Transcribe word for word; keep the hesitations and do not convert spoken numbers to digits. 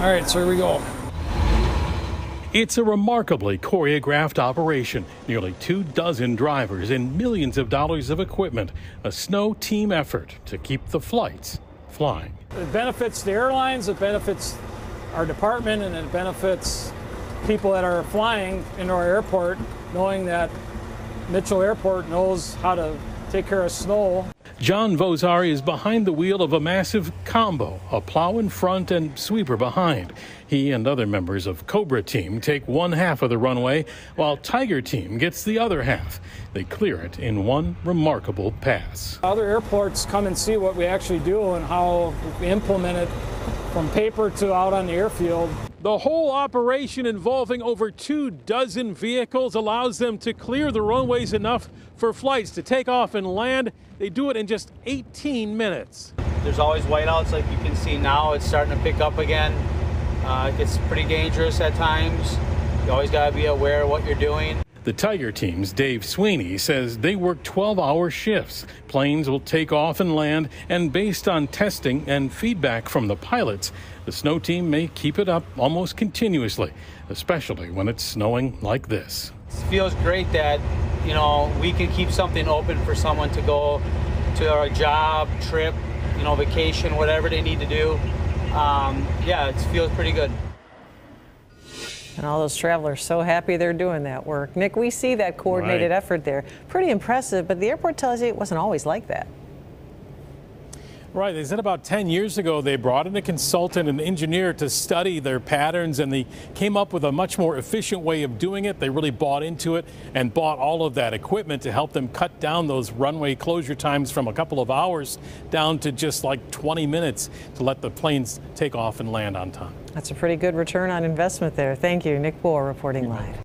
All right, so here we go. It's a remarkably choreographed operation. Nearly two dozen drivers and millions of dollars of equipment. A snow team effort to keep the flights flying. It benefits the airlines, it benefits our department, and it benefits people that are flying into our airport, knowing that Mitchell Airport knows how to take care of snow. John Vozar is behind the wheel of a massive combo, a plow in front and sweeper behind. He and other members of Cobra team take one half of the runway, while Tiger team gets the other half. They clear it in one remarkable pass. Other airports come and see what we actually do and how we implement it from paper to out on the airfield. The whole operation, involving over two dozen vehicles, allows them to clear the runways enough for flights to take off and land. They do it in just eighteen minutes. There's always whiteouts, like you can see now. It's starting to pick up again. Uh, it gets pretty dangerous at times. You always got to be aware of what you're doing. The Tiger team's Dave Sweeney says they work twelve hour shifts. Planes will take off and land, and based on testing and feedback from the pilots, the snow team may keep it up almost continuously, especially when it's snowing like this. It feels great that, you know, we can keep something open for someone to go to a job, trip, you know, vacation, whatever they need to do. Um, yeah, it feels pretty good. And all those travelers so happy they're doing that work. Nick, we see that coordinated right. effort there. Pretty impressive, but the airport tells you it wasn't always like that. Right, they said about ten years ago they brought in a consultant, an engineer, to study their patterns, and they came up with a much more efficient way of doing it. They really bought into it and bought all of that equipment to help them cut down those runway closure times from a couple of hours down to just like twenty minutes to let the planes take off and land on time. That's a pretty good return on investment there. Thank you. Nick Bohr reporting live.